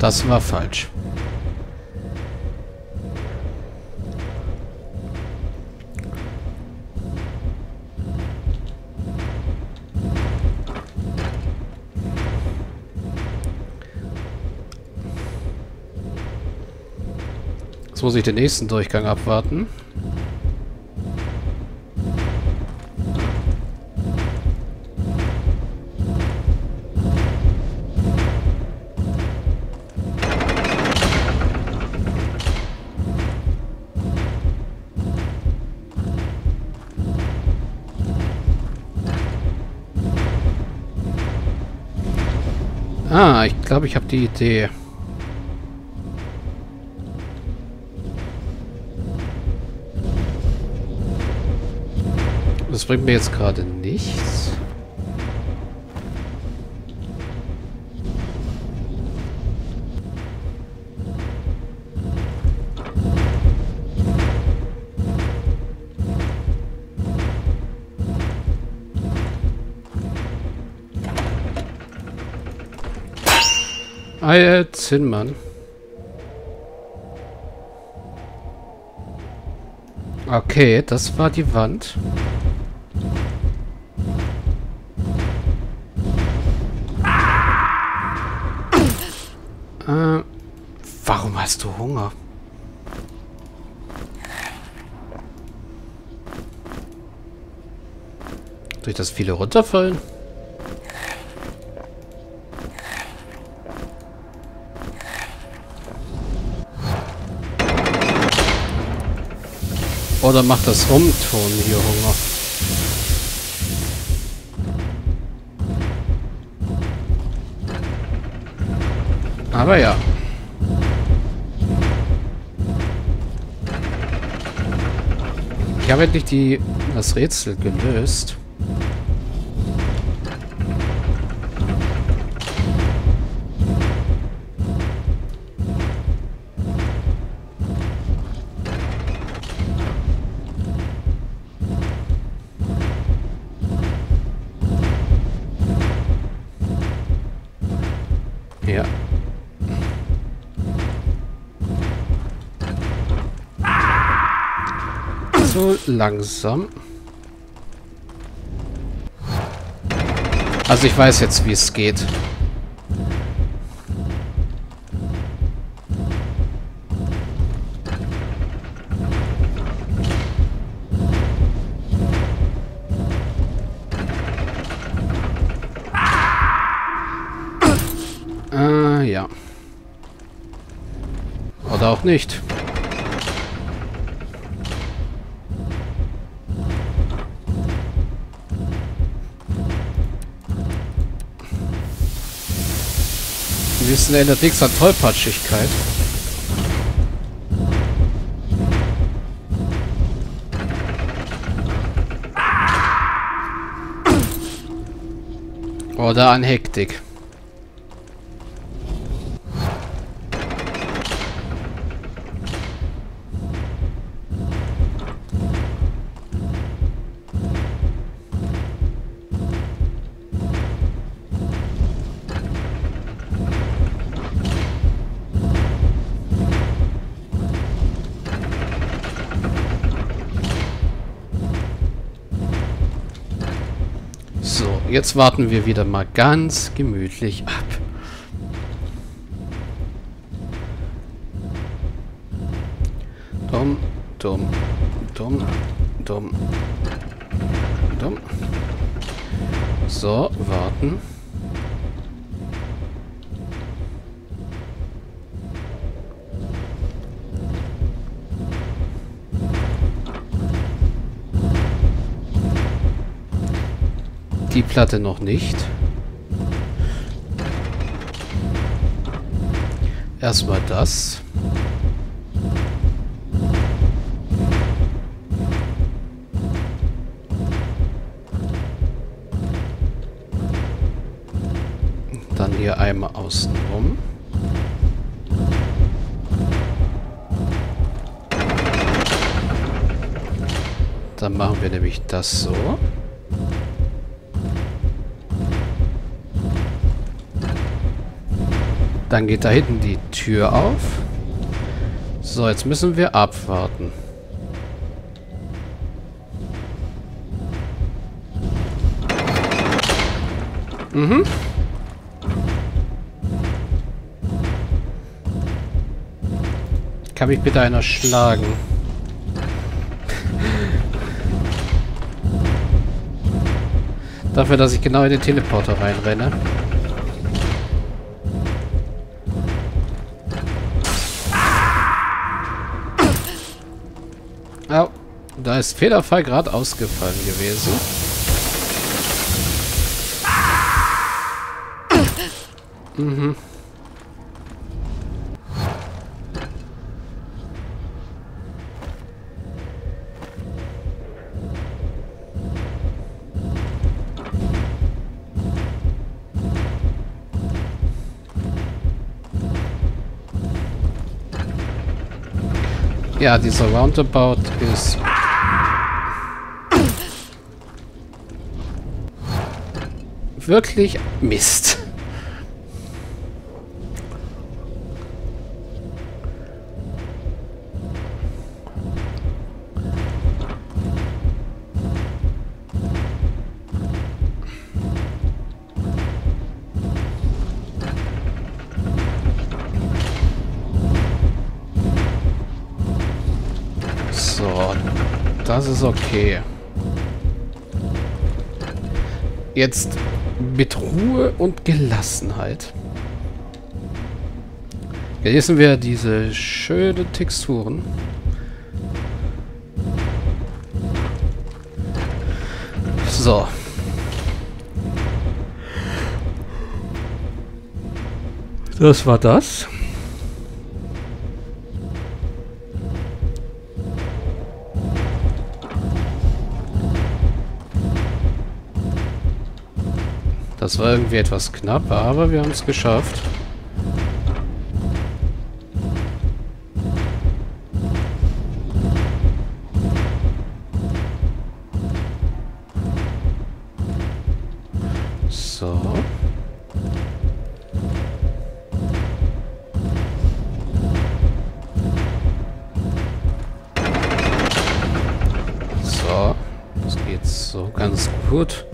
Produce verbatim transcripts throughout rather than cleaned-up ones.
Das war falsch. Jetzt muss ich den nächsten Durchgang abwarten. Ah, ich glaube, ich habe die Idee. Das bringt mir jetzt gerade nichts. Ah, jetzt Zinnmann. Okay, das war die Wand. Äh, warum hast du Hunger? Durch das viele runterfallen? Oder macht das Rumtun hier Hunger? Aber ja. Ich habe endlich die, das Rätsel gelöst. Ja. So langsam. Also ich weiß jetzt, wie es geht. Ah, ja. Oder auch nicht. Wissen ändert nichts an Tollpatschigkeit. Oder an Hektik. So, jetzt warten wir wieder mal ganz gemütlich ab. Dumm, dumm, dumm, dumm, dumm. So, warten. Die Platte noch nicht. Erstmal das. Dann hier einmal außen rum. Dann machen wir nämlich das so. Dann geht da hinten die Tür auf. So, jetzt müssen wir abwarten. Mhm. Kann mich bitte einer schlagen? Dafür, dass ich genau in den Teleporter reinrenne. Au, oh, da ist Federfall gerade ausgefallen gewesen. Mhm. Ja, dieser Roundabout ist... wirklich Mist. Das ist okay. Jetzt mit Ruhe und Gelassenheit. Genießen wir diese schönen Texturen. So. Das war das. Das war irgendwie etwas knapp, aber wir haben es geschafft. So. So. Das geht so ganz gut.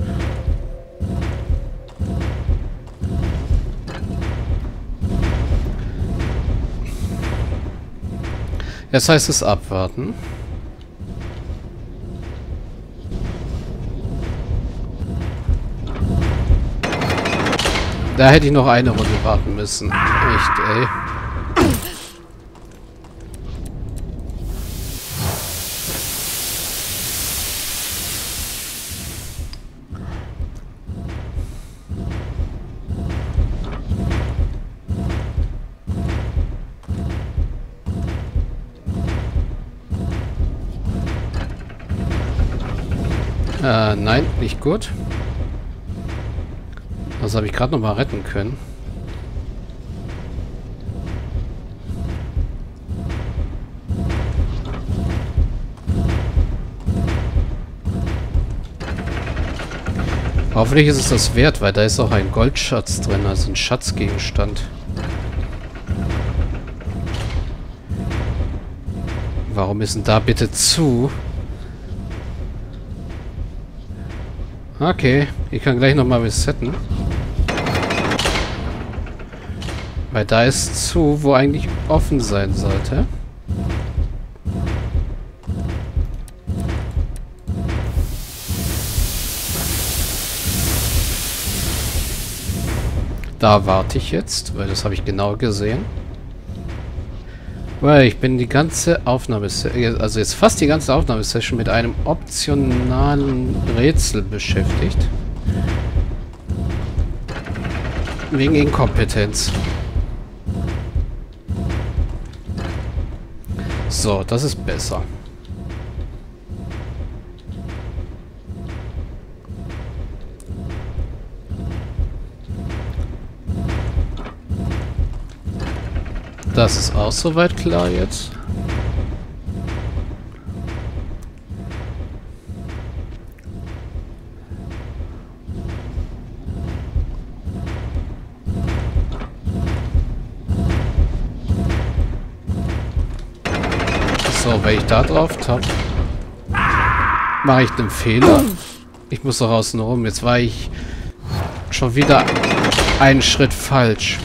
Das heißt es abwarten. Da hätte ich noch eine Runde warten müssen. Echt, ey. Äh, nein, nicht gut. Das habe ich gerade noch mal retten können. Hoffentlich ist es das wert, weil da ist auch ein Goldschatz drin, also ein Schatzgegenstand. Warum ist denn da bitte zu? Okay, ich kann gleich nochmal resetten. Weil da ist zu, wo eigentlich offen sein sollte. Da warte ich jetzt, weil das habe ich genau gesehen. Weil ich bin die ganze Aufnahmesession, also jetzt fast die ganze Aufnahmesession mit einem optionalen Rätsel beschäftigt. Wegen Inkompetenz. So, das ist besser. Das ist auch soweit klar jetzt. So, wenn ich da drauf tappe, mache ich einen Fehler. Ich muss doch außen rum. Jetzt war ich schon wieder einen Schritt falsch.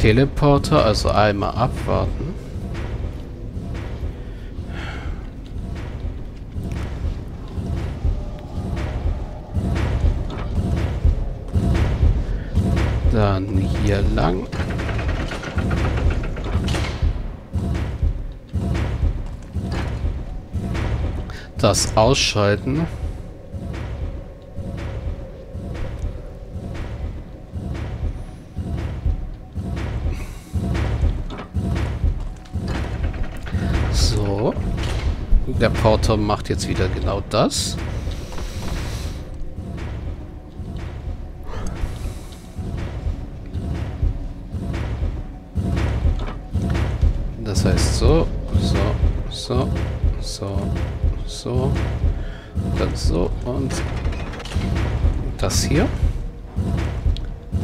Teleporter, also einmal abwarten. Dann hier lang. Das ausschalten. So. Der Porter macht jetzt wieder genau das. Das heißt so, so, so, so, so, dann so und das hier.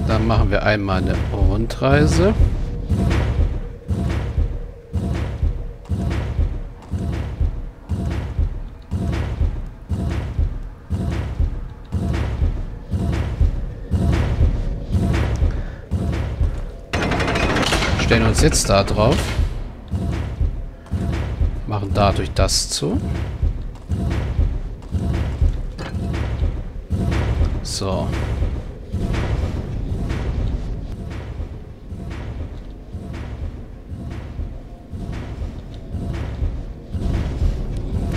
Dann machen wir einmal eine Rundreise. Stellen uns jetzt da drauf. Machen dadurch das zu. So.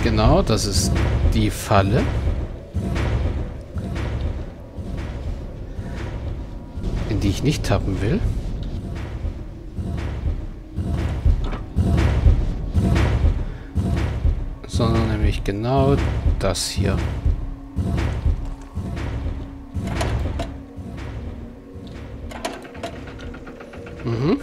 Genau, das ist die Falle. In die ich nicht tappen will. Sondern nämlich genau das hier. Mhm.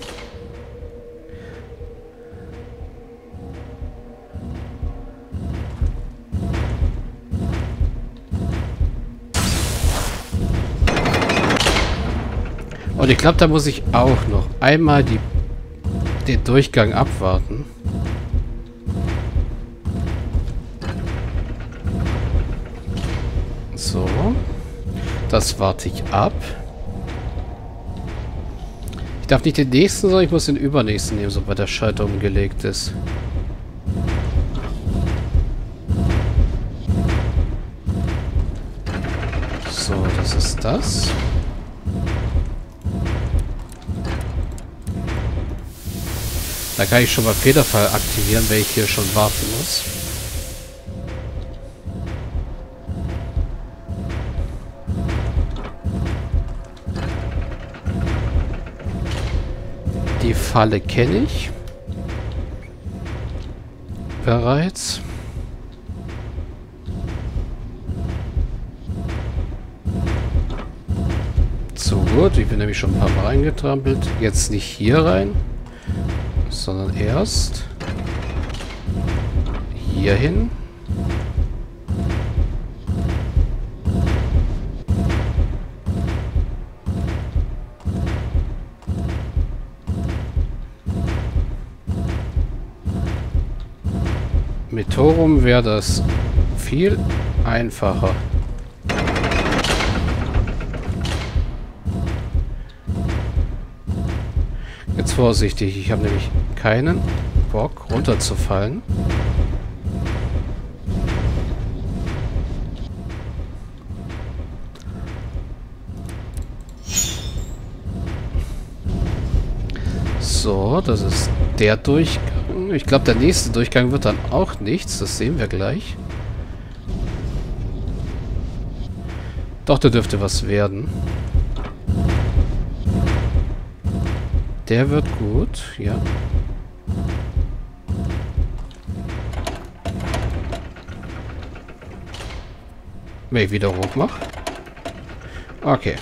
Und ich glaube, da muss ich auch noch einmal die, den Durchgang abwarten. So, das warte ich ab. Ich darf nicht den nächsten, sondern ich muss den übernächsten nehmen, sobald der Schalter umgelegt ist. So, das ist das. Da kann ich schon mal Federfall aktivieren, wenn ich hier schon warten muss. Die Falle kenne ich bereits. So gut, ich bin nämlich schon ein paar Mal reingetrampelt. Jetzt nicht hier rein, sondern erst hier hin. Mit Toorum wäre das viel einfacher. Jetzt vorsichtig, ich habe nämlich keinen Bock runterzufallen. So, das ist der Durchgang. Ich glaube, der nächste Durchgang wird dann auch nichts. Das sehen wir gleich. Doch, da dürfte was werden. Der wird gut, ja. Wenn ich wieder hoch mache. Okay.